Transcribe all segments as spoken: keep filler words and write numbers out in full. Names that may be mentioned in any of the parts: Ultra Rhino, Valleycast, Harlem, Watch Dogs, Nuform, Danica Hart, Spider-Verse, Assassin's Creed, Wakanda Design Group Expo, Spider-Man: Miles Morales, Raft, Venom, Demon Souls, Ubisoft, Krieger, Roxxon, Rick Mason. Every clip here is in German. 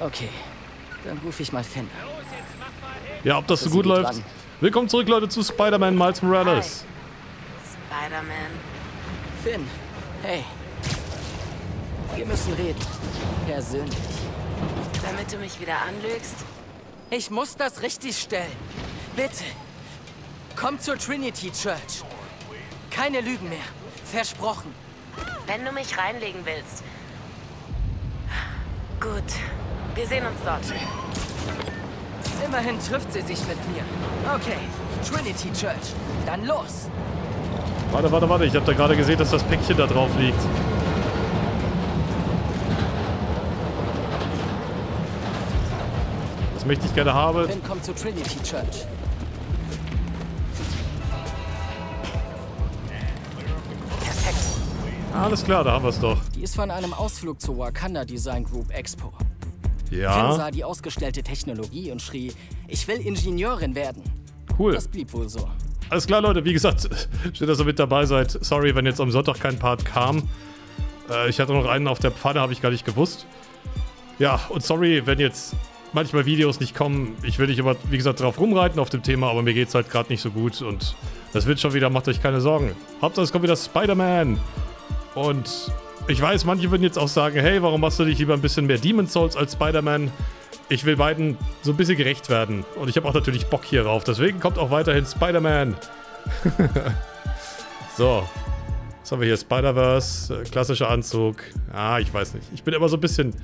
Okay, dann rufe ich mal Finn. Ja, ob das so gut läuft. Dran. Willkommen zurück, Leute, zu Spider-Man Miles Morales. Spider-Man. Finn, hey. Wir müssen reden. Persönlich. Damit du mich wieder anlügst? Ich muss das richtig stellen. Bitte. Komm zur Trinity Church. Keine Lügen mehr. Versprochen. Wenn du mich reinlegen willst. Gut. Wir sehen uns dort. Immerhin trifft sie sich mit mir. Okay. Trinity Church. Dann los. Warte, warte, warte. Ich habe da gerade gesehen, dass das Päckchen da drauf liegt. Das möchte ich gerne haben. Finn kommt zur Trinity Church. Perfekt. Alles klar, da haben wir es doch. Die ist von einem Ausflug zur Wakanda Design Group Expo. Ja. Finn sah die ausgestellte Technologie und schrie, ich will Ingenieurin werden. Cool. Das blieb wohl so. Alles klar, Leute, wie gesagt, schön, dass ihr mit dabei seid. Sorry, wenn jetzt am Sonntag kein Part kam. Äh, ich hatte noch einen auf der Pfanne, habe ich gar nicht gewusst. Ja, und sorry, wenn jetzt manchmal Videos nicht kommen. Ich will nicht immer, wie gesagt, drauf rumreiten auf dem Thema, aber mir geht's halt gerade nicht so gut. Und das wird schon wieder, macht euch keine Sorgen. Hauptsache, es kommt wieder Spider-Man. Und ich weiß, manche würden jetzt auch sagen, hey, warum machst du nicht lieber ein bisschen mehr Demon Souls als Spider-Man? Ich will beiden so ein bisschen gerecht werden. Und ich habe auch natürlich Bock hier drauf. Deswegen kommt auch weiterhin Spider-Man. So. Was haben wir hier? Spider-Verse. Klassischer Anzug. Ah, ich weiß nicht. Ich bin immer so ein bisschen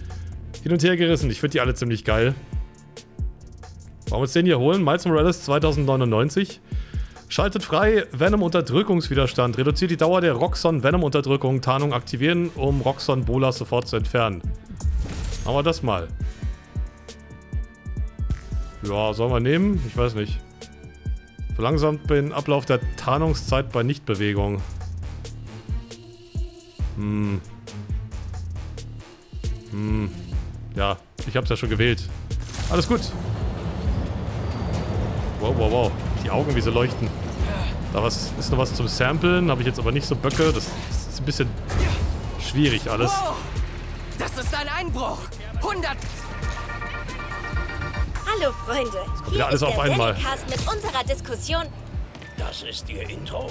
hin und her gerissen. Ich finde die alle ziemlich geil. Wollen wir uns den hier holen? Miles Morales zweitausendneunundneunzig. Schaltet frei Venom-Unterdrückungswiderstand. Reduziert die Dauer der Roxxon-Venom-Unterdrückung. Tarnung aktivieren, um Roxxon-Bolas sofort zu entfernen. Machen wir das mal. Ja, sollen wir nehmen? Ich weiß nicht. Verlangsamt den Ablauf der Tarnungszeit bei Nichtbewegung. Hm. Hm. Ja, ich hab's ja schon gewählt. Alles gut. Wow, wow, wow. Die Augen, wie sie leuchten. Da was, ist noch was zum Samplen. Habe ich jetzt aber nicht so Böcke. Das, das ist ein bisschen schwierig alles. Wow. Das ist ein Einbruch. hundert... Hallo Freunde, hier ist der Valleycast mit unserer Diskussion. Das ist Ihr Intro?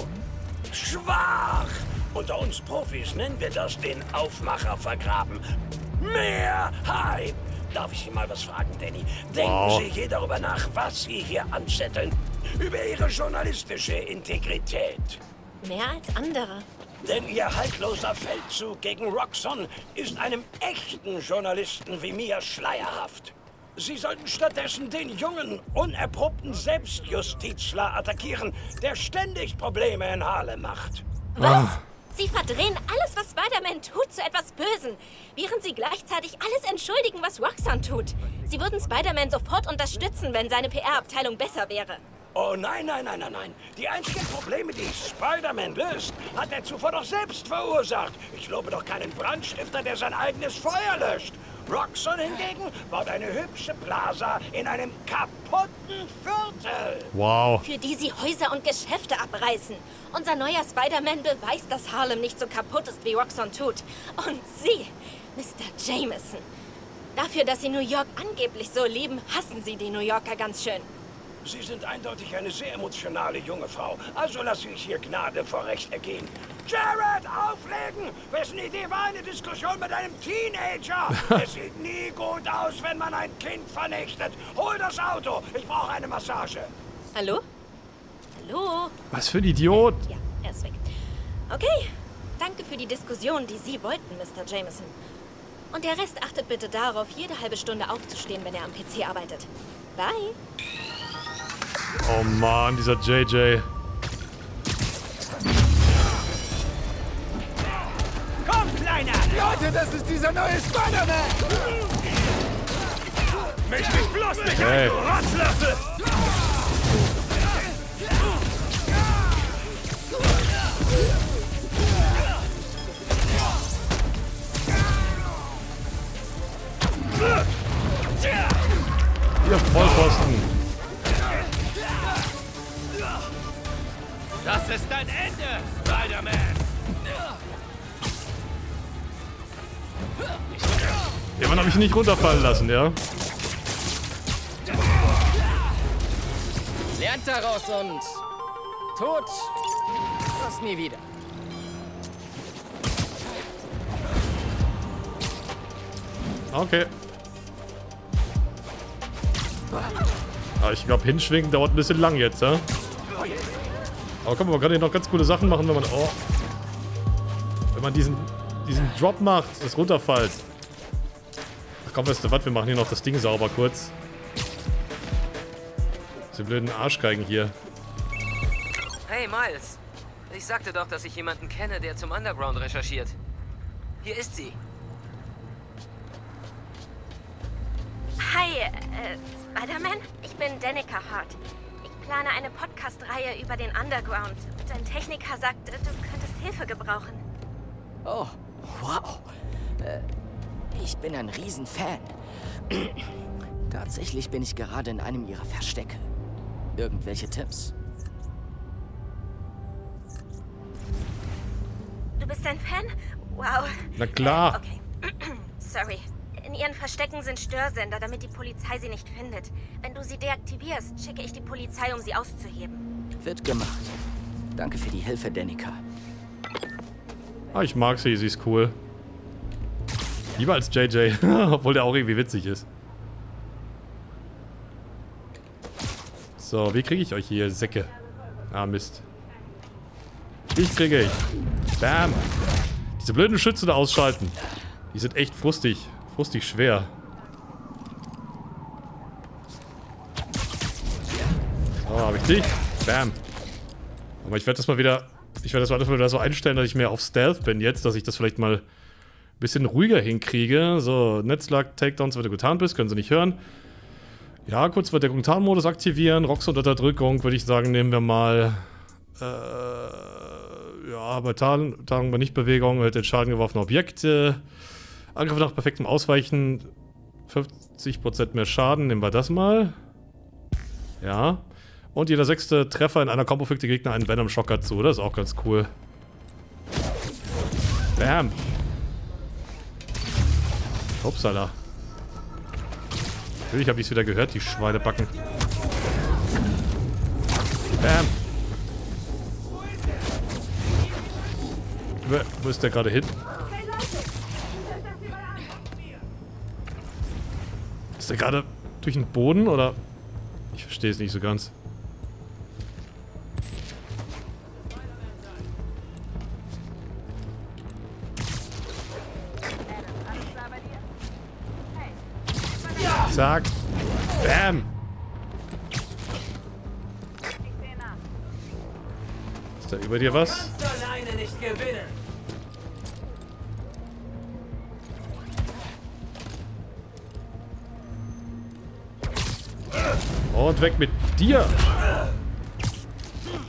Schwach! Unter uns Profis nennen wir das den Aufmacher vergraben. Mehr Hype! Darf ich Sie mal was fragen, Danny? Denken wow. Sie je darüber nach, was Sie hier anzetteln? Über Ihre journalistische Integrität. Mehr als andere. Denn Ihr haltloser Feldzug gegen Roxxon ist einem echten Journalisten wie mir schleierhaft. Sie sollten stattdessen den jungen, unerprobten Selbstjustizler attackieren, der ständig Probleme in Harlem macht. Was? Sie verdrehen alles, was Spider-Man tut, zu etwas Bösen, während Sie gleichzeitig alles entschuldigen, was Roxxon tut. Sie würden Spider-Man sofort unterstützen, wenn seine P R-Abteilung besser wäre. Oh nein, nein, nein, nein, nein. Die einzigen Probleme, die Spider-Man löst, hat er zuvor doch selbst verursacht. Ich lobe doch keinen Brandstifter, der sein eigenes Feuer löscht. Roxxon hingegen baut eine hübsche Plaza in einem kaputten Viertel. Wow. Für die sie Häuser und Geschäfte abreißen. Unser neuer Spider-Man beweist, dass Harlem nicht so kaputt ist, wie Roxxon tut. Und Sie, Mister Jameson. Dafür, dass Sie New York angeblich so lieben, hassen Sie die New Yorker ganz schön. Sie sind eindeutig eine sehr emotionale junge Frau. Also lasse ich hier Gnade vor Recht ergehen. Jared, auflegen! Wessen Idee war eine Diskussion mit einem Teenager? Es sieht nie gut aus, wenn man ein Kind vernichtet. Hol das Auto! Ich brauche eine Massage. Hallo? Hallo? Was für ein Idiot! Ja, er ist weg. Okay, danke für die Diskussion, die Sie wollten, Mister Jameson. Und der Rest achtet bitte darauf, jede halbe Stunde aufzustehen, wenn er am P C arbeitet. Bye! Oh Mann, dieser J J. Komm, Kleiner! Leute, das ist dieser neue Spider-Man! Mich nicht bloß nicht hey. Ein, du Rotzlöffel! Ihr Vollpfosten! Das ist dein Ende, Spider-Man! Ja, man habe ich ihn nicht runterfallen lassen, ja? Lernt daraus und tot das nie wieder. Okay. Ah, ich glaube, hinschwingen dauert ein bisschen lang jetzt, ja? Aber komm, man kann hier noch ganz coole Sachen machen, wenn man... Oh. Wenn man diesen, diesen Drop macht, das runterfällt. Ach komm, weißt du was, wir machen hier noch das Ding sauber kurz. Diese blöden Arschgeigen hier. Hey Miles, ich sagte doch, dass ich jemanden kenne, der zum Underground recherchiert. Hier ist sie. Hi, äh, Spider-Man? Ich bin Danica Hart. Ich plane eine Podcast-Reihe über den Underground. Dein Techniker sagt, du könntest Hilfe gebrauchen. Oh, wow. Äh, ich bin ein Riesenfan. Tatsächlich bin ich gerade in einem ihrer Verstecke. Irgendwelche Tipps? Du bist ein Fan? Wow. Na klar. Äh, okay. Sorry. In ihren Verstecken sind Störsender, damit die Polizei sie nicht findet. Wenn du sie deaktivierst, schicke ich die Polizei, um sie auszuheben. Wird gemacht. Danke für die Hilfe, Danica. Ah, ich mag sie, sie ist cool. Lieber als J J, obwohl der auch irgendwie witzig ist. So, wie kriege ich euch hier, Säcke? Ah, Mist. Ich kriege ich. Bam. Diese blöden Schützen da ausschalten. Die sind echt frustig. Frustig schwer. So, habe ich dich. Bam. Aber ich werde das mal wieder... Ich werde das mal wieder so einstellen, dass ich mehr auf Stealth bin jetzt, dass ich das vielleicht mal ein bisschen ruhiger hinkriege. So, Netzlag, Takedowns, wenn du getarnt bist, können sie nicht hören. Ja, kurz mal den Tarnmodus aktivieren. Roxxon-Unterdrückung würde ich sagen, nehmen wir mal. Äh, ja, bei Tarn, Tarnung bei Nichtbewegung hält den Schaden geworfener Objekte. Angriff nach perfektem Ausweichen. fünfzig Prozent mehr Schaden, nehmen wir das mal. Ja. Und jeder sechste Treffer in einer Combo fügt die Gegner einen Venom-Schocker zu. Das ist auch ganz cool. Bam. Upsala. Natürlich habe ich es wieder gehört, die Schweinebacken. Bam. Wo ist der gerade hin? Ist der gerade durch den Boden oder? Ich verstehe es nicht so ganz. Zack. Bam. Ist da über dir was? Und weg mit dir.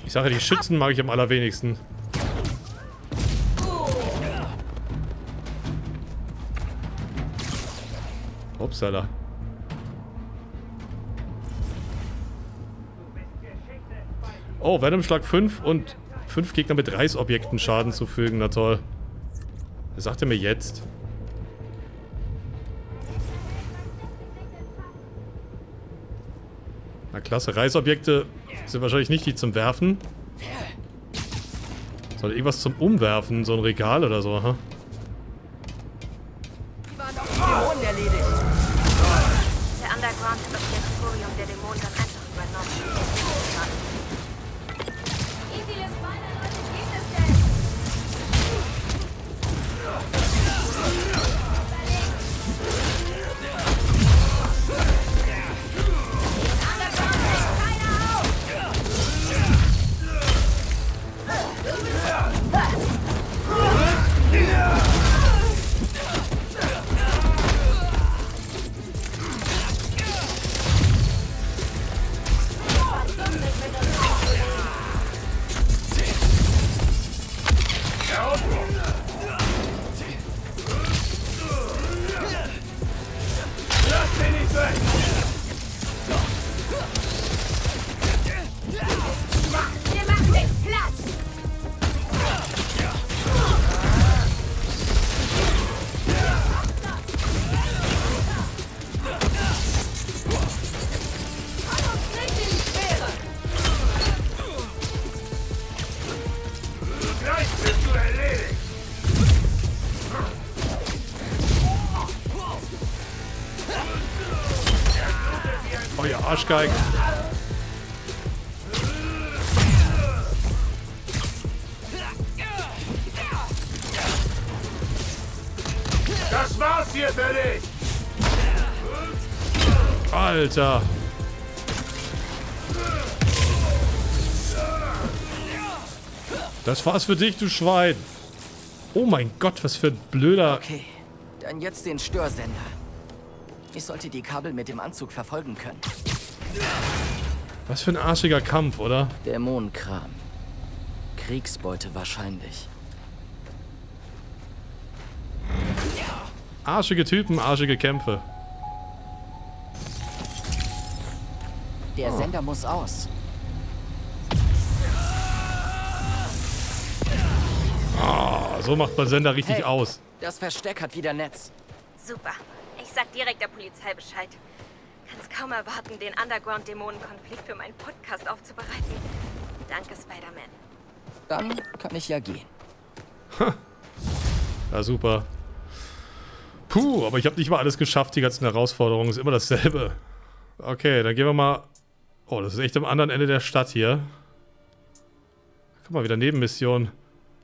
Ich sage, die Schützen mag ich am allerwenigsten. Upsala. Oh, Venom-Schlag fünf und fünf Gegner mit Reißobjekten Schaden zufügen. Na toll. Das sagt er mir jetzt. Na klasse. Reißobjekte sind wahrscheinlich nicht die zum Werfen. Sondern irgendwas zum Umwerfen. So ein Regal oder so. Huh? Oh, ihr Arschgeigen. Das war's hier für dich! Alter! Das war's für dich, du Schwein! Oh mein Gott, was für ein blöder... Okay, dann jetzt den Störsender. Ich sollte die Kabel mit dem Anzug verfolgen können. Was für ein arschiger Kampf, oder? Dämonenkram. Kriegsbeute wahrscheinlich. Arschige Typen, arschige Kämpfe. Der oh. Sender muss aus. Oh, so macht man Sender richtig hey, aus. Das Versteck hat wieder Netz. Super. Ich sag direkt der Polizei Bescheid. Kann's kaum erwarten, den Underground-Dämonen-Konflikt für meinen Podcast aufzubereiten. Danke, Spider-Man. Dann kann ich ja gehen. Ja, super. Puh, aber ich habe nicht mal alles geschafft. Die ganzen Herausforderungen ist immer dasselbe. Okay, dann gehen wir mal... Oh, das ist echt am anderen Ende der Stadt hier. Guck mal, wieder Nebenmission.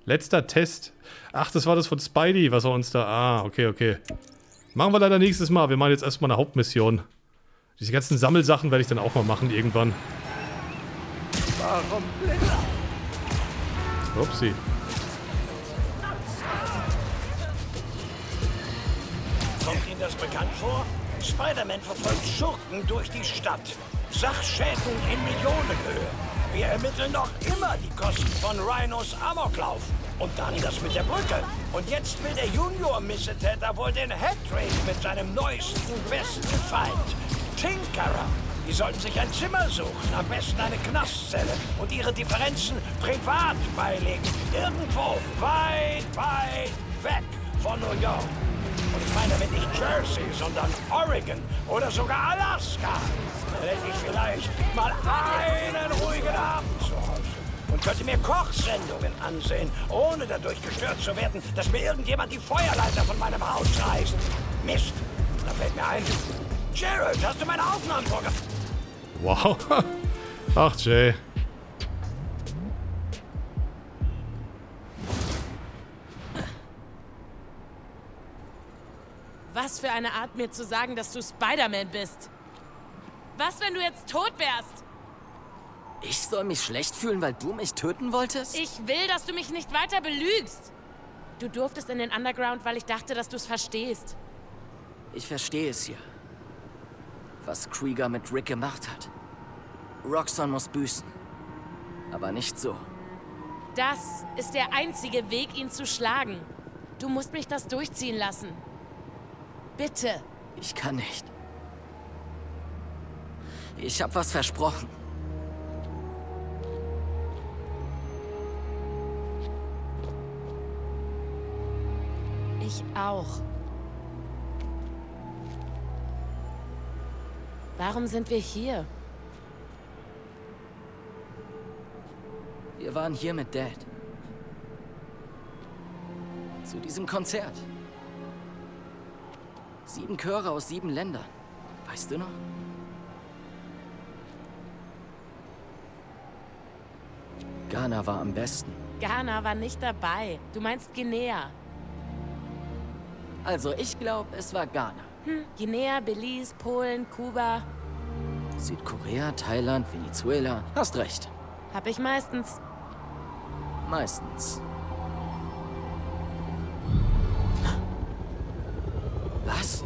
Letzter Test. Ach, das war das von Spidey, was er uns da... Ah, okay, okay. Machen wir leider nächstes Mal. Wir machen jetzt erstmal eine Hauptmission. Diese ganzen Sammelsachen werde ich dann auch mal machen irgendwann. Warum? Upsi. Kommt Ihnen das bekannt vor? Spider-Man verfolgt Schurken durch die Stadt. Sachschäden in Millionenhöhe. Wir ermitteln noch immer die Kosten von Rhinos Amoklauf. Und dann das mit der Brücke. Und jetzt will der Junior-Missetäter wohl den Hattrick mit seinem neuesten, besten Feind. Tinkerer. Die sollten sich ein Zimmer suchen. Am besten eine Knastzelle. Und ihre Differenzen privat beilegen. Irgendwo weit, weit weg von New York. Und ich meine damit nicht Jersey, sondern Oregon oder sogar Alaska. Dann hätte ich vielleicht mal einen ruhigen Abend zu Hause und könnte mir Kochsendungen ansehen, ohne dadurch gestört zu werden, dass mir irgendjemand die Feuerleiter von meinem Haus reißt. Mist, da fällt mir ein. Jared, hast du meine Aufnahmen vorgenommen? Wow. Ach, Jay. Was für eine Art, mir zu sagen, dass du Spider-Man bist. Was, wenn du jetzt tot wärst? Ich soll mich schlecht fühlen, weil du mich töten wolltest? Ich will, dass du mich nicht weiter belügst. Du durftest in den Underground, weil ich dachte, dass du es verstehst. Ich verstehe es ja. Was Krieger mit Rick gemacht hat. Roxxon muss büßen. Aber nicht so. Das ist der einzige Weg, ihn zu schlagen. Du musst mich das durchziehen lassen. Bitte. Ich kann nicht. Ich hab was versprochen. Ich auch. Warum sind wir hier? Wir waren hier mit Dad. Zu diesem Konzert. Sieben Chöre aus sieben Ländern. Weißt du noch? Ghana war am besten. Ghana war nicht dabei. Du meinst Guinea. Also ich glaube, es war Ghana. Hm. Guinea, Belize, Polen, Kuba. Südkorea, Thailand, Venezuela. Hast recht. Hab ich meistens. Meistens. Was?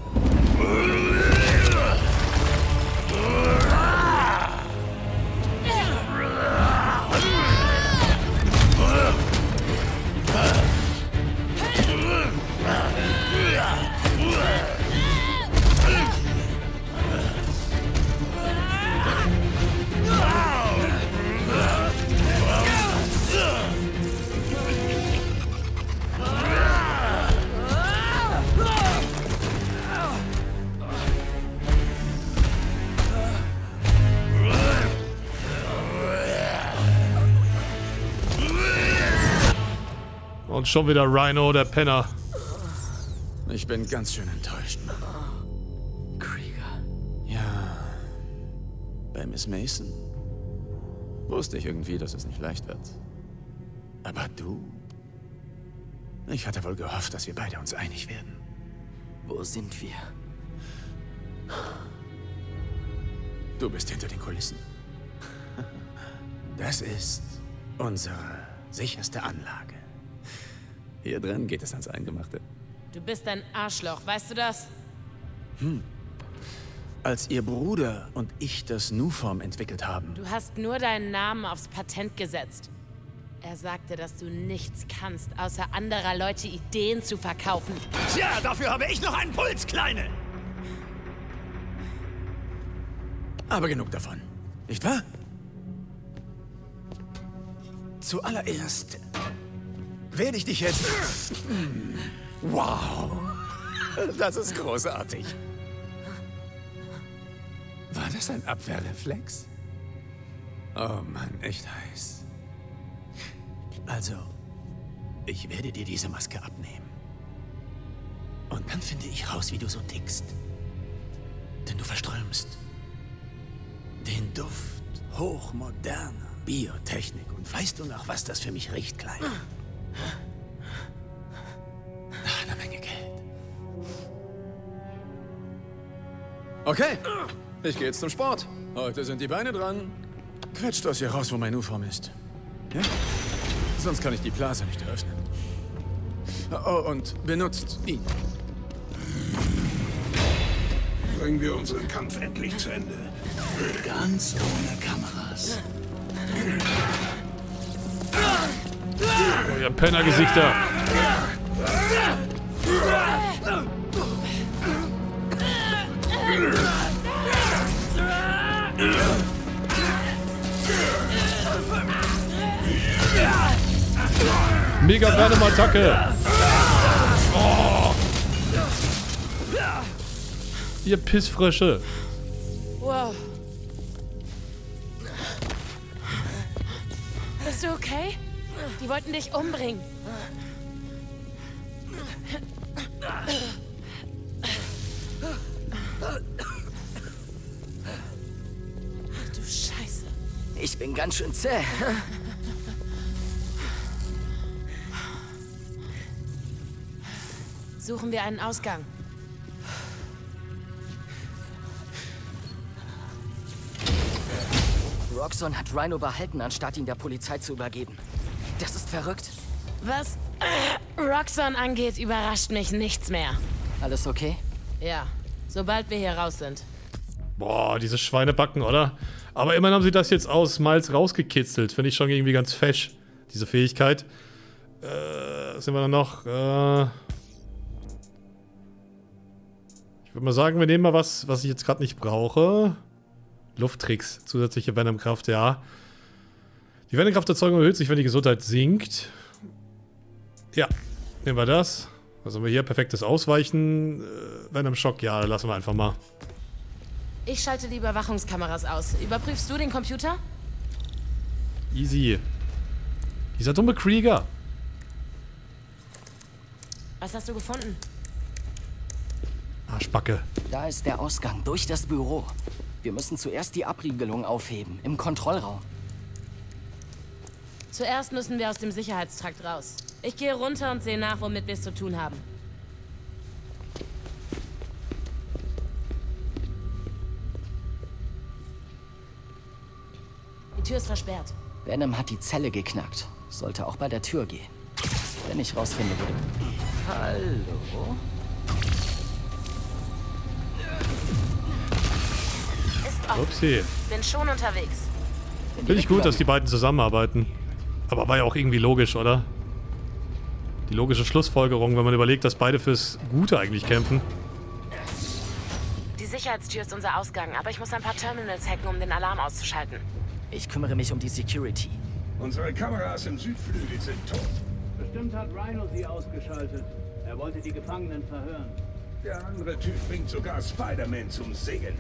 Schon wieder Rhino, der Penner. Ich bin ganz schön enttäuscht. Krieger. Ja, bei Miss Mason. Wusste ich irgendwie, dass es nicht leicht wird. Aber du? Ich hatte wohl gehofft, dass wir beide uns einig werden. Wo sind wir? Du bist hinter den Kulissen. Das ist unsere sicherste Anlage. Hier drin geht es ans Eingemachte. Du bist ein Arschloch, weißt du das? Hm. Als ihr Bruder und ich das Nuform entwickelt haben... Du hast nur deinen Namen aufs Patent gesetzt. Er sagte, dass du nichts kannst, außer anderer Leute Ideen zu verkaufen. Tja, dafür habe ich noch einen Puls, Kleine! Aber genug davon, nicht wahr? Zuallererst werde ich dich jetzt... Wow! Das ist großartig. War das ein Abwehrreflex? Oh Mann, echt heiß. Also, ich werde dir diese Maske abnehmen. Und dann finde ich raus, wie du so tickst. Denn du verströmst den Duft hochmoderner Biotechnik. Und weißt du noch, was das für mich riecht, Kleiner? Nach einer Menge Geld. Okay, ich gehe jetzt zum Sport. Heute sind die Beine dran. Quetsch das hier raus, wo mein Nuform ist. Ja? Sonst kann ich die Blase nicht öffnen. Oh, und benutzt ihn. Bringen wir unseren Kampf endlich zu Ende. Ganz ohne Kameras. Oh, ihr Pennergesichter. Mega Venom-Attacke. Oh. Ihr Pissfrösche. Wow. Bist du okay? Die wollten dich umbringen. Ach du Scheiße. Ich bin ganz schön zäh. Suchen wir einen Ausgang. Roxxon hat Rhino behalten, anstatt ihn der Polizei zu übergeben. Das ist verrückt. Was äh, Roxxon angeht, überrascht mich nichts mehr. Alles okay? Ja, sobald wir hier raus sind. Boah, diese Schweinebacken, oder? Aber immerhin haben sie das jetzt aus Miles rausgekitzelt. Finde ich schon irgendwie ganz fesch, diese Fähigkeit. Äh, was sind wir da noch? Äh... Ich würde mal sagen, wir nehmen mal was, was ich jetzt gerade nicht brauche. Lufttricks, zusätzliche Venomkraft, ja. Die Venomkrafterzeugung erhöht sich, wenn die Gesundheit sinkt. Ja, nehmen wir das. Was haben wir hier? Perfektes Ausweichen. Venom-Schock, ja, lassen wir einfach mal. Ich schalte die Überwachungskameras aus. Überprüfst du den Computer? Easy. Dieser dumme Krieger. Was hast du gefunden? Arschbacke. Da ist der Ausgang durch das Büro. Wir müssen zuerst die Abriegelung aufheben, im Kontrollraum. Zuerst müssen wir aus dem Sicherheitstrakt raus. Ich gehe runter und sehe nach, womit wir es zu tun haben. Die Tür ist versperrt. Venom hat die Zelle geknackt. Sollte auch bei der Tür gehen. Wenn ich rausfinde, würde... Hallo? Upsi. Bin schon unterwegs. Finde ich gut, dass die beiden zusammenarbeiten. Aber war ja auch irgendwie logisch, oder? Die logische Schlussfolgerung, wenn man überlegt, dass beide fürs Gute eigentlich kämpfen. Die Sicherheitstür ist unser Ausgang, aber ich muss ein paar Terminals hacken, um den Alarm auszuschalten. Ich kümmere mich um die Security. Unsere Kameras im Südflügel sind tot. Bestimmt hat Rhino sie ausgeschaltet. Er wollte die Gefangenen verhören. Der andere Typ bringt sogar Spider-Man zum Singen.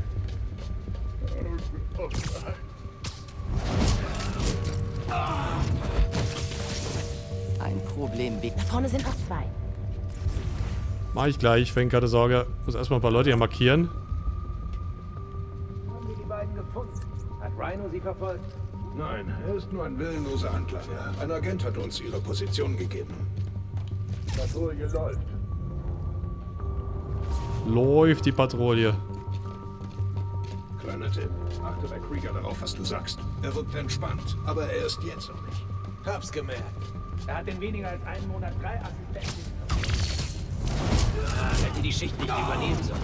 Ein Problem weg. Da vorne sind noch zwei. Mach ich gleich, wenn keine Sorge. Muss erstmal ein paar Leute hier markieren. Haben wir die beiden gefunden? Rhino sie verfolgt? Nein, er ist nur ein willenloser Handlanger. Ein Agent hat uns ihre Position gegeben. Patrouille läuft. Läuft die Patrouille. Kleiner Tipp. Achte bei Krieger darauf, was du sagst. Er wirkt entspannt, aber er ist jetzt noch nicht. Hab's gemerkt. Er hat in weniger als einen Monat drei Assistenten. Ich hätte die Schicht nicht oh. übernehmen sollen.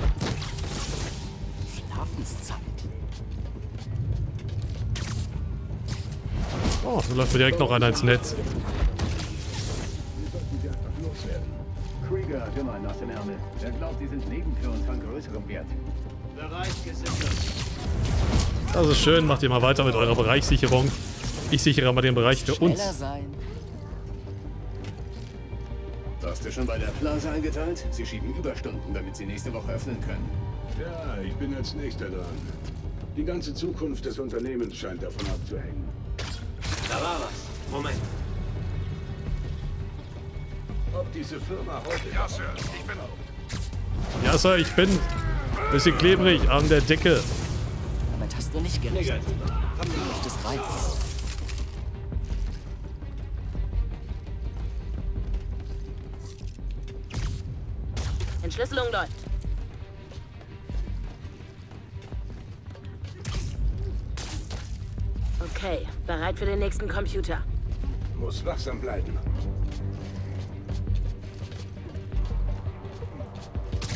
Schlafenszeit. Oh, da läuft mir direkt noch einer ins Netz. Krieger hat immer einen aus dem Ärmel. Er glaubt, sie sind neben für uns von größerem Wert. Das ist schön, macht ihr mal weiter mit eurer Bereichssicherung. Ich sichere mal den Bereich für uns. Hast du schon bei der Plaza eingeteilt? Sie schieben Überstunden, damit sie nächste Woche öffnen können. Ja, ich bin als Nächster dran. Die ganze Zukunft des Unternehmens scheint davon abzuhängen. Da war was. Moment. Ob diese Firma heute... Ja, Sir, ich bin... Ja, Sir, ich bin... Bisschen klebrig an der Decke. Damit hast du nicht gerechnet. Du möchtest reizen. Entschlüsselung läuft. Okay, bereit für den nächsten Computer. Muss wachsam bleiben.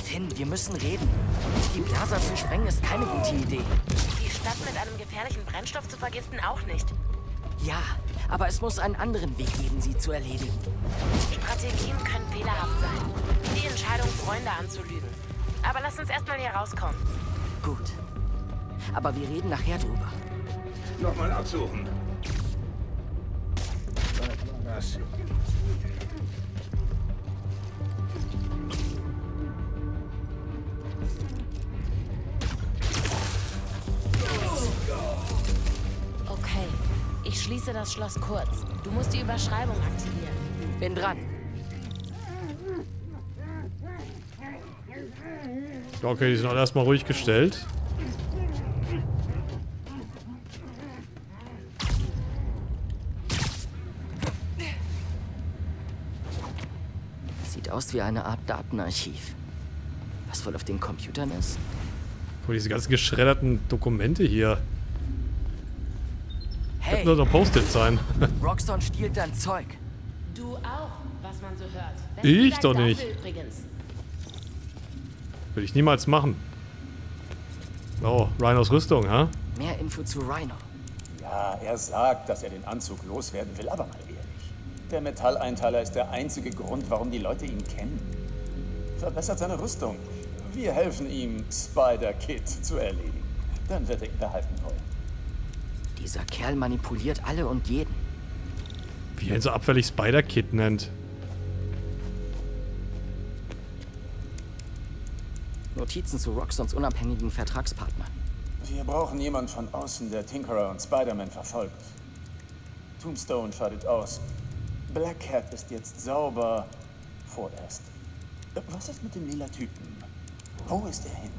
Finn, wir müssen reden. Die Plaza zu sprengen ist keine gute Idee. Die Stadt mit einem gefährlichen Brennstoff zu vergiften auch nicht. Ja, aber es muss einen anderen Weg geben, sie zu erledigen. Strategien können fehlerhaft sein. Die Entscheidung, Freunde anzulügen. Aber lass uns erstmal hier rauskommen. Gut. Aber wir reden nachher drüber. Nochmal absuchen. Was? Okay. Ich schließe das Schloss kurz. Du musst die Überschreibung aktivieren. Bin dran. Okay, die sind alle erstmal ruhig gestellt. Sieht aus wie eine Art Datenarchiv. Was wohl auf den Computern ist? Guck mal, diese ganzen geschredderten Dokumente hier. Hey, das wird nur Post-it sein. Roxxon stiehlt dein Zeug. Du auch, was man so hört. Wenn ich doch nicht. Will ich niemals machen. Oh, Rhinos Rüstung, hä? Mehr Info zu Rhino. Ja, er sagt, dass er den Anzug loswerden will, aber mal ehrlich. Der Metalleinteiler ist der einzige Grund, warum die Leute ihn kennen. Verbessert seine Rüstung. Wir helfen ihm, Spider-Kid zu erledigen. Dann wird er ihn behalten wollen. Dieser Kerl manipuliert alle und jeden. Wie er ihn so abfällig Spider-Kid nennt. Notizen zu Roxxons unabhängigen Vertragspartnern. Wir brauchen jemanden von außen, der Tinkerer und Spider-Man verfolgt. Tombstone schadet aus. Black Cat ist jetzt sauber. Vorerst. Was ist mit dem lila Typen? Wo ist er hin?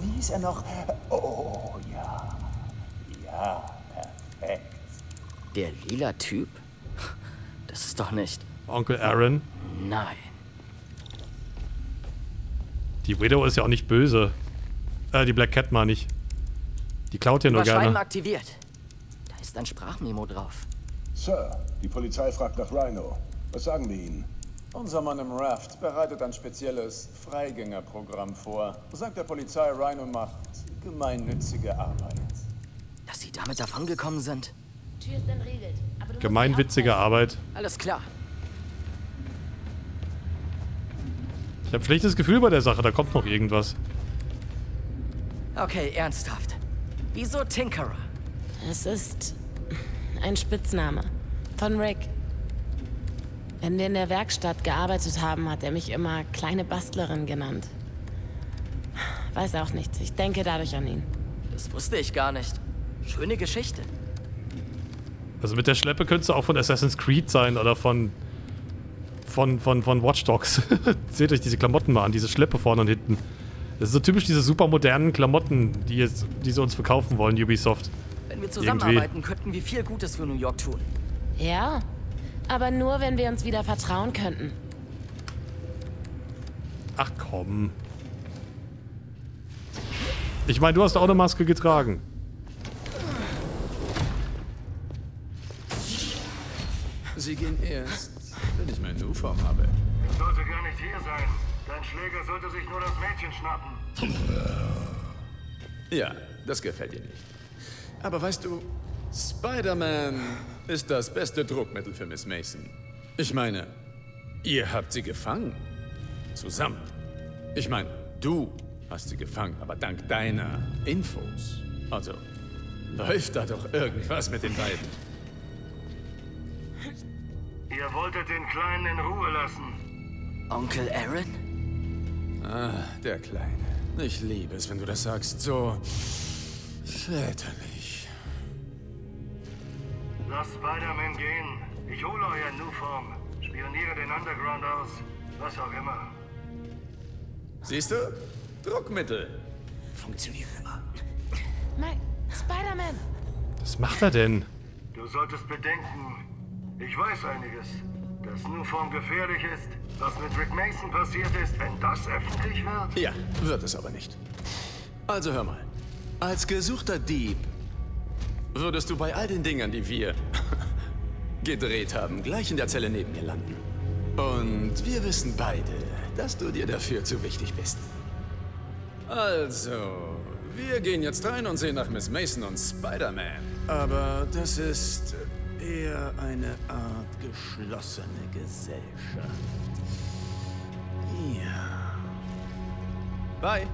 Wie ist er noch? Oh, ja. Ja, perfekt. Der lila Typ? Das ist doch nicht... Onkel Aaron? Nein. Die Widow ist ja auch nicht böse. Äh, die Black Cat mal nicht. Die klaut ja nur gerne. Aktiviert. Da ist ein Sprachmemo drauf. Sir, die Polizei fragt nach Rhino. Was sagen wir ihnen? Unser Mann im Raft bereitet ein spezielles Freigängerprogramm vor. Sagt der Polizei, Rhino macht gemeinnützige Arbeit. Dass sie damit davongekommen sind? Tür ist entriegelt, aber du gemeinwitzige Arbeit. Alles klar. Ich habe ein schlechtes Gefühl bei der Sache, da kommt noch irgendwas. Okay, ernsthaft. Wieso Tinkerer? Es ist ein Spitzname von Rick. Wenn wir in der Werkstatt gearbeitet haben, hat er mich immer kleine Bastlerin genannt. Weiß auch nicht, ich denke dadurch an ihn. Das wusste ich gar nicht. Schöne Geschichte. Also mit der Schleppe könntest du auch von Assassin's Creed sein oder von... Von, von, von Watch Dogs. Seht euch diese Klamotten mal an, diese Schleppe vorne und hinten. Das ist so typisch diese super modernen Klamotten, die, jetzt, die sie uns verkaufen wollen, Ubisoft. Wenn wir zusammenarbeiten, könnten wir viel Gutes für New York tun. Ja, aber nur, wenn wir uns wieder vertrauen könnten. Ach komm. Ich meine, du hast auch eine Maske getragen. Sie gehen erst, wenn ich meinen Nuform habe. Ich sollte gar nicht hier sein. Dein Schläger sollte sich nur das Mädchen schnappen. Ja, das gefällt dir nicht. Aber weißt du, Spider-Man ist das beste Druckmittel für Miss Mason. Ich meine, ihr habt sie gefangen. Zusammen. Ich meine, du hast sie gefangen, aber dank deiner Infos. Also, läuft da doch irgendwas mit den beiden. Ihr wolltet den Kleinen in Ruhe lassen. Onkel Aaron? Ah, der Kleine. Ich liebe es, wenn du das sagst. So väterlich. Lasst Spider-Man gehen. Ich hole euren Nuform. Spioniere den Underground aus. Was auch immer. Siehst du? Druckmittel. Funktioniert immer. Nein, Spider-Man. Was macht er denn? Du solltest bedenken... Ich weiß einiges, dass Nuform gefährlich ist, was mit Rick Mason passiert ist, wenn das öffentlich wird. Ja, wird es aber nicht. Also hör mal, als gesuchter Dieb würdest du bei all den Dingern, die wir gedreht haben, gleich in der Zelle neben mir landen. Und wir wissen beide, dass du dir dafür zu wichtig bist. Also, wir gehen jetzt rein und sehen nach Miss Mason und Spider-Man. Aber das ist... eher eine Art geschlossene Gesellschaft. Ja. Bye.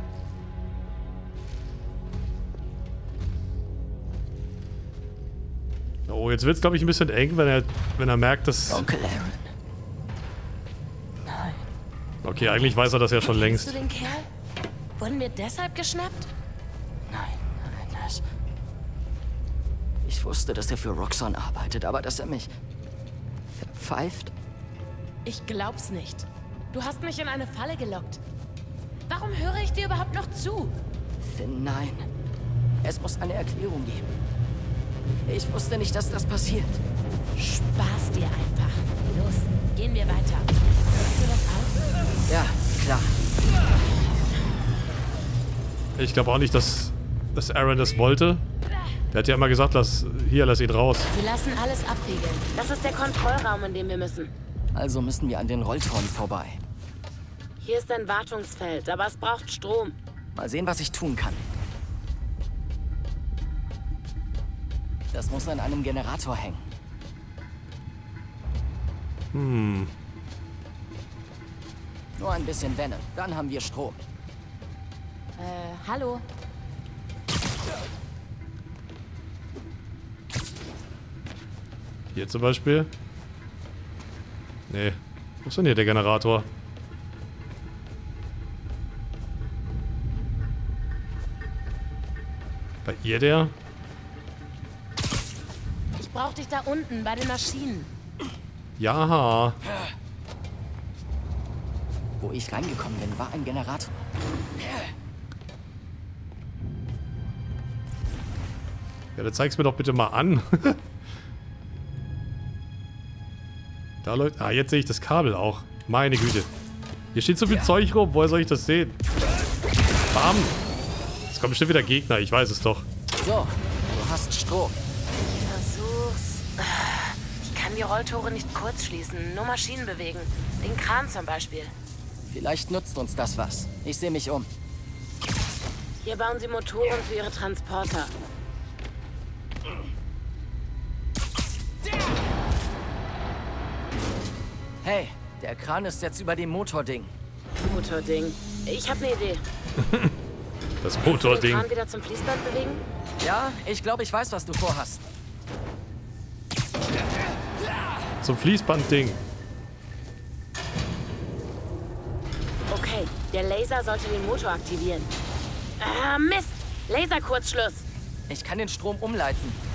Oh, jetzt wird's, glaube ich, ein bisschen eng, wenn er, wenn er merkt, dass... Onkel Aaron. Nein. Okay, eigentlich weiß er das ja schon längst. Kennst du den Kerl? Wurden wir deshalb geschnappt? Nein, nein, das... Ich wusste, dass er für Roxxon arbeitet, aber dass er mich verpfeift. Ich glaub's nicht. Du hast mich in eine Falle gelockt. Warum höre ich dir überhaupt noch zu? Finn, nein. Es muss eine Erklärung geben. Ich wusste nicht, dass das passiert. Spaß dir einfach. Los, gehen wir weiter. Hörst du das auf? Ja, klar. Ich glaube auch nicht, dass, dass Aaron das wollte. Der hat ja immer gesagt, lass, hier, lass ihn raus. Wir lassen alles abriegeln. Das ist der Kontrollraum, in dem wir müssen. Also müssen wir an den Rolltoren vorbei. Hier ist ein Wartungsfeld, aber es braucht Strom. Mal sehen, was ich tun kann. Das muss an einem Generator hängen. Hm. Nur ein bisschen Venom, dann haben wir Strom. Äh, hallo? Hier zum Beispiel. Nee. Wo ist denn hier der Generator? Bei ihr der? Ich brauch dich da unten, bei den Maschinen. Ja. Wo ich reingekommen bin, war ein Generator. Ja, dann zeig's mir doch bitte mal an. Da läuft... Ah, jetzt sehe ich das Kabel auch. Meine Güte. Hier steht so viel Zeug rum. Woher soll ich das sehen? Bam! Es kommen bestimmt wieder Gegner. Ich weiß es doch. So, du hast Strom. Ich versuch's. Ich kann die Rolltore nicht kurz schließen. Nur Maschinen bewegen. Den Kran zum Beispiel. Vielleicht nutzt uns das was. Ich sehe mich um. Hier bauen sie Motoren für ihre Transporter. Hey, der Kran ist jetzt über dem Motording. Motording. Ich habe eine Idee. Das Motording. Kannst du den Kran wieder zum Fließband bewegen? Ja, ich glaube, ich weiß, was du vorhast. Zum Fließbandding. Okay, der Laser sollte den Motor aktivieren. Ah, Mist! Laserkurzschluss. Ich kann den Strom umleiten.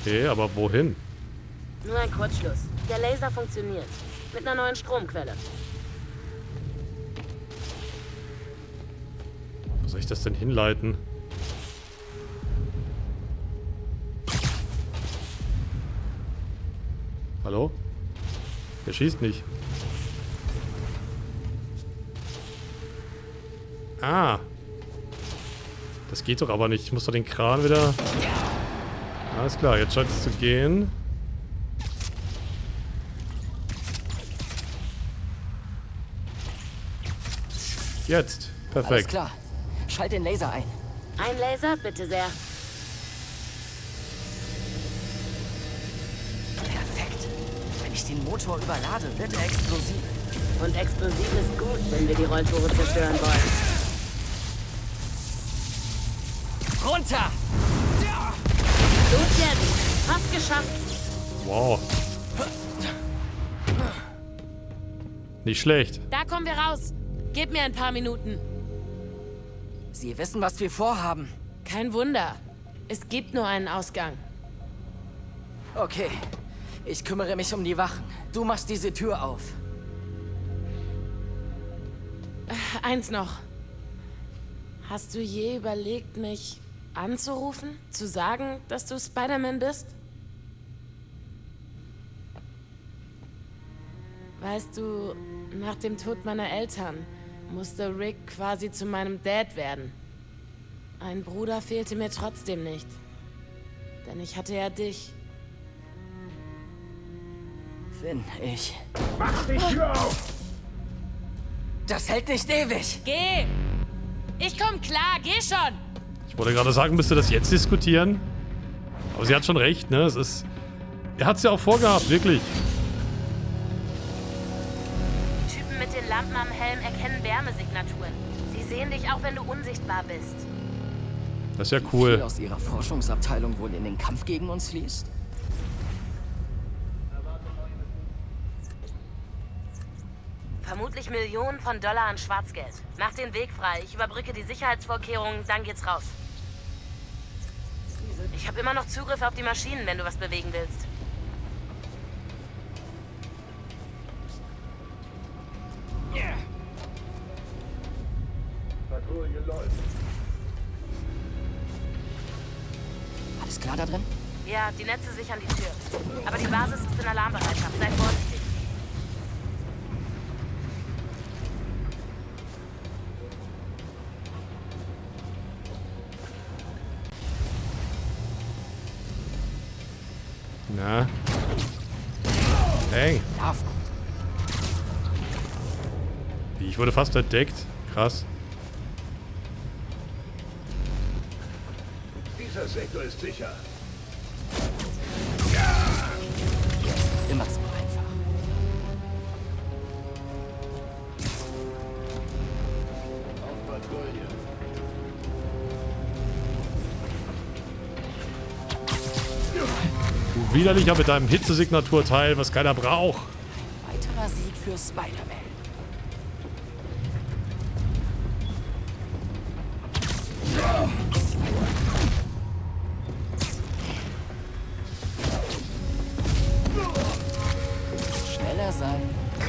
Okay, aber wohin? Nur ein Kurzschluss. Der Laser funktioniert. Mit einer neuen Stromquelle. Was soll ich das denn hinleiten? Hallo? Der schießt nicht. Ah. Das geht doch aber nicht. Ich muss doch den Kran wieder... Alles klar, jetzt scheint es zu gehen. Jetzt. Perfekt. Alles klar. Schalt den Laser ein. Ein Laser, bitte sehr. Perfekt. Wenn ich den Motor überlade, wird er explosiv. Und explosiv ist gut, wenn wir die Rolltore zerstören wollen. Runter! Gut jetzt. Fast geschafft. Wow. Nicht schlecht. Da kommen wir raus. Gebt mir ein paar Minuten. Sie wissen, was wir vorhaben. Kein Wunder. Es gibt nur einen Ausgang. Okay. Ich kümmere mich um die Wachen. Du machst diese Tür auf. Äh, eins noch. Hast du je überlegt, mich anzurufen? Zu sagen, dass du Spider-Man bist? Weißt du, nach dem Tod meiner Eltern musste Rick quasi zu meinem Dad werden. Ein Bruder fehlte mir trotzdem nicht. Denn ich hatte ja dich. Finn, ich... Mach die Tür auf! Das hält nicht ewig! Geh! Ich komm klar, geh schon! Ich wollte gerade sagen, müsst ihr das jetzt diskutieren? Aber sie hat schon recht, ne? Es ist... Er hat's ja auch vorgehabt, wirklich. Lampen am Helm erkennen Wärmesignaturen. Sie sehen dich auch, wenn du unsichtbar bist. Das ist ja cool. Wie viel aus ihrer Forschungsabteilung wohl in den Kampf gegen uns fließt? Vermutlich Millionen von Dollar an Schwarzgeld. Mach den Weg frei. Ich überbrücke die Sicherheitsvorkehrungen, dann geht's raus. Ich habe immer noch Zugriff auf die Maschinen, wenn du was bewegen willst. Alles klar da drin? Ja, die Netze sichern die Tür. Aber die Basis ist in Alarmbereitschaft. Seid vorsichtig. Na? Hey. Ich wurde fast entdeckt. Krass. Der Sektor ist sicher. Immer so einfach. Auf Patrouille. Du widerlicher mit deinem Hitzesignaturteil, was keiner braucht. Ein weiterer Sieg für Spider-Man.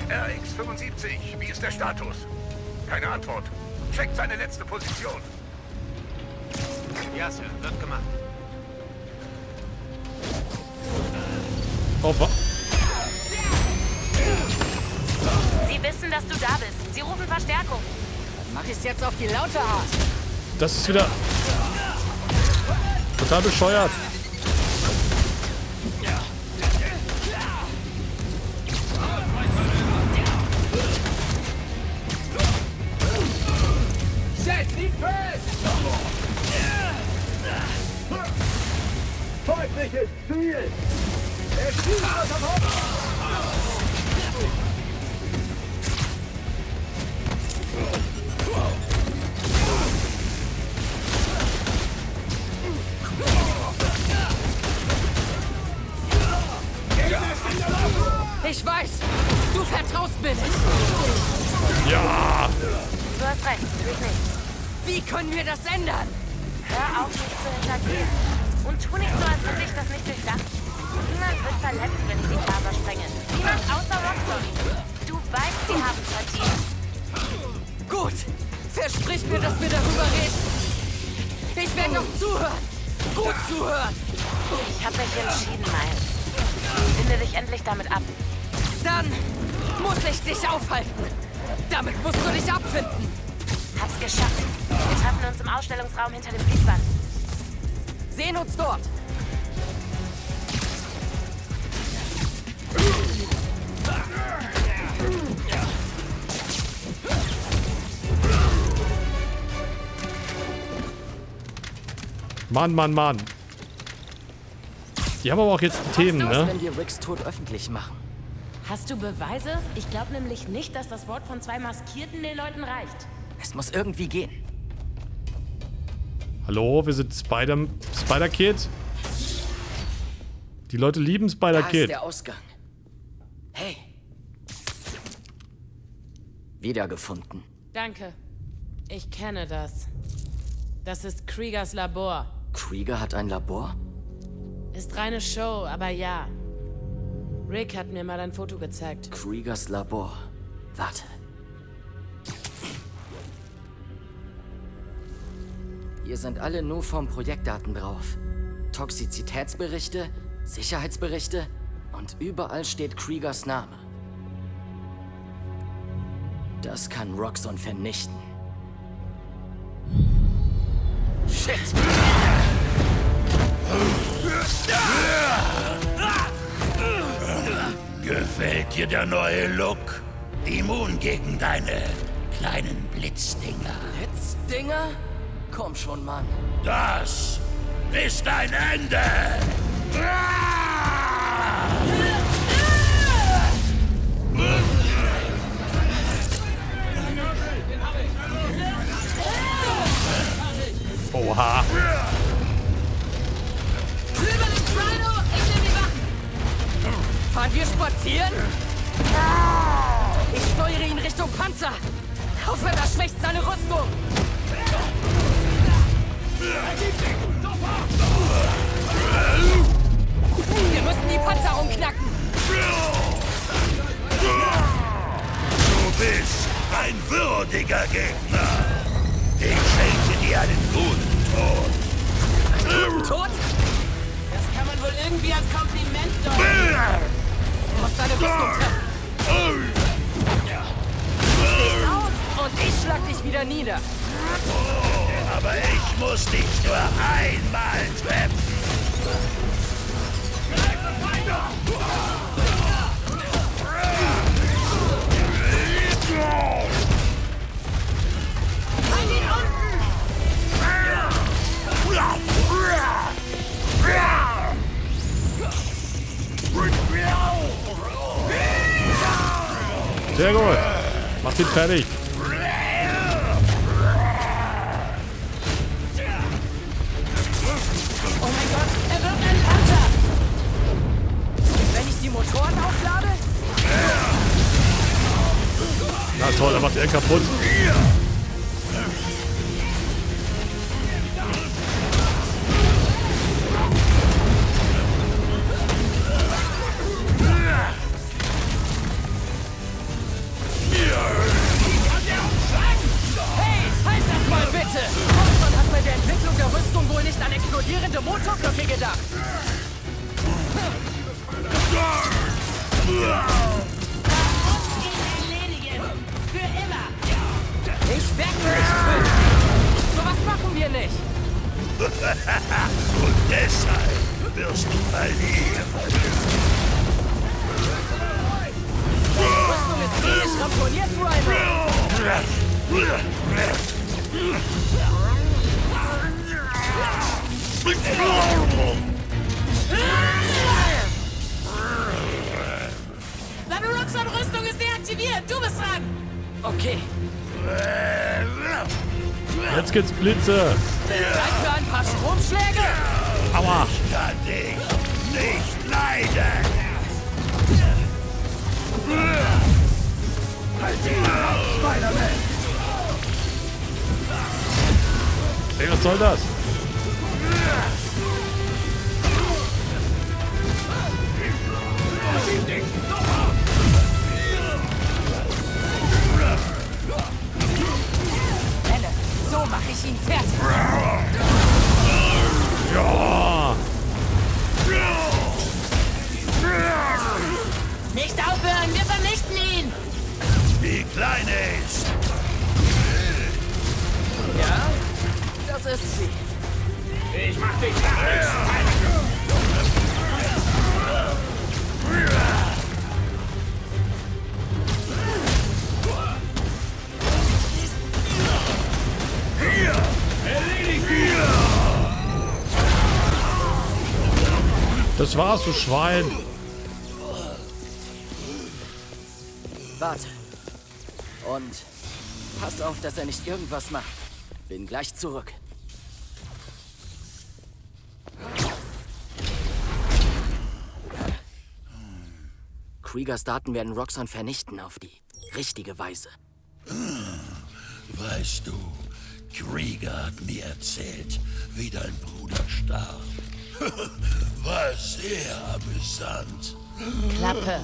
R X fünfundsiebzig, wie ist der Status? Keine Antwort. Checkt seine letzte Position. Ja, Sir, wird gemacht. Opa. Sie wissen, dass du da bist. Sie rufen Verstärkung. Dann mach ich's jetzt auf die laute Art. Das ist wieder... total bescheuert. Feindliches Ziel! Er schießt aus dem Haupt! Ich weiß, du vertraust mir nicht! Ja! Du hast recht, ich nicht. Wie können wir das ändern? Hör auf, mich zu hintergehen. Und tu nicht so, als hätte ich das nicht durchdacht. Niemand wird verletzt, wenn ich die Lava sprenge. Niemand außer Roxxon. Du weißt, sie haben es verdient. Gut. Versprich mir, dass wir darüber reden. Ich werde noch zuhören. Gut zuhören. Ich habe mich entschieden, Miles. Finde dich endlich damit ab. Dann muss ich dich aufhalten. Damit musst du dich abfinden. Hab's geschafft. Wir treffen uns im Ausstellungsraum hinter dem Fließband. Sehen uns dort. Mann, Mann, Mann. Die haben aber auch jetzt die Themen, ne? Was ist, wenn wir Ricks Tod öffentlich machen? Hast du Beweise? Ich glaube nämlich nicht, dass das Wort von zwei Maskierten den Leuten reicht. Es muss irgendwie gehen. Hallo, wir sind Spider... Spider-Kid? Die Leute lieben Spider-Kid. Da ist der Ausgang. Hey. Wiedergefunden. Danke. Ich kenne das. Das ist Kriegers Labor. Krieger hat ein Labor? Ist reine Show, aber ja. Rick hat mir mal ein Foto gezeigt. Kriegers Labor. Warte. Hier sind alle Nuform-Projektdaten drauf. Toxizitätsberichte, Sicherheitsberichte und überall steht Kriegers Name. Das kann Roxxon vernichten. Shit! Gefällt dir der neue Look? Immun gegen deine kleinen Blitzdinger. Blitzdinger? Komm schon, Mann. Das ist dein Ende! Oha! Silber den Rhino, ich nehme die Waffen! Fahren wir spazieren? Ich steuere ihn Richtung Panzer! Hoffe, das schwächt seine Rüstung! Wir müssen die Panzerung knacken! Du bist ein würdiger Gegner! Ich schenke dir einen guten Tod! Einen guten Tod? Das kann man wohl irgendwie als Kompliment deuten! Du musst deine Rüstung treffen! Du auf und ich schlag dich wieder nieder! Aber ich muss dich nur einmal treffen. Halt ihn unten! Sehr gut. Macht ihn fertig. Na toll, da macht er kaputt. Hey, halt das mal bitte! Roxxon hat bei der Entwicklung der Rüstung wohl nicht an explodierende Motorköpfe gedacht. Ich werde nicht! So was machen wir nicht! Und deshalb wirst du verlieren! Rüstung ist ziemlich ramponiert, Ryder! Deine Roxxon-Rüstung ist deaktiviert! Du bist dran! Okay. Jetzt geht's Blitze! Zeit für ein paar Stromschläge! Aua! Ich kann dich nicht leiden! Halt ihn ab, Spider-Man! Hey, was soll das? mache ich ihn fertig. Ja. Nicht aufhören, wir vernichten ihn. Die Kleine ist. Ja, das ist sie. Ich mach dich fertig. Das war's, du Schwein. Warte. Und passt auf, dass er nicht irgendwas macht. Bin gleich zurück. Kriegers Daten werden Roxxon vernichten auf die richtige Weise. Weißt du, Krieger hat mir erzählt, wie dein Bruder starb. War sehr amüsant. Klappe.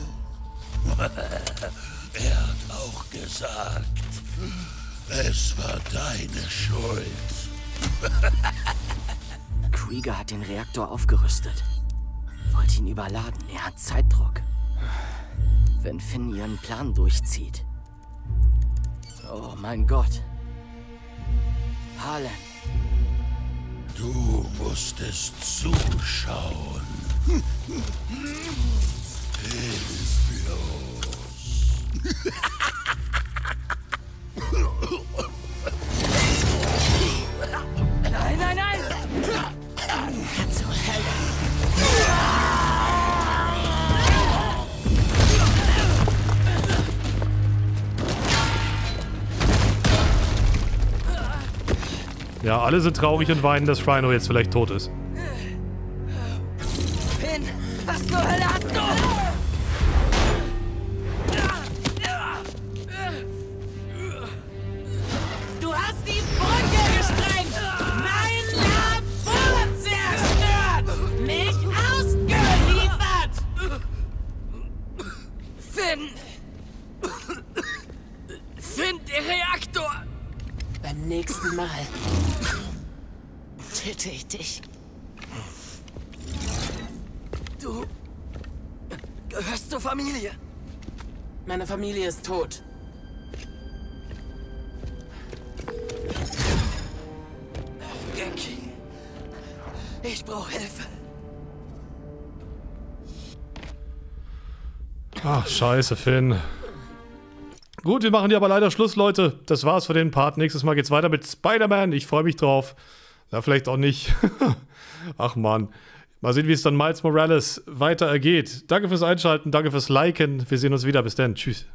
Er hat auch gesagt, es war deine Schuld. Krieger hat den Reaktor aufgerüstet. Wollte ihn überladen. Er hat Zeitdruck. Wenn Finn ihren Plan durchzieht. Oh mein Gott. Harlem. Du musstest zuschauen. Hilflos. Nein, nein, nein! Katze, ja, alle sind traurig und weinen, dass Rhino jetzt vielleicht tot ist. Pin, was zur Hölle hast du? Du hast die Brücke gesprengt! Mein Lab wurde zerstört! Mich ausgeliefert! Finn! Finn, der Reaktor! Beim nächsten Mal töte ich dich. Du gehörst zur Familie. Meine Familie ist tot. Genki, ich brauche Hilfe. Ach, scheiße, Finn. Gut, wir machen hier aber leider Schluss, Leute. Das war's für den Part. Nächstes Mal geht's weiter mit Spider-Man. Ich freue mich drauf. Ja, vielleicht auch nicht. Ach man. Mal sehen, wie es dann Miles Morales weiter ergeht. Danke fürs Einschalten, danke fürs Liken. Wir sehen uns wieder. Bis dann. Tschüss.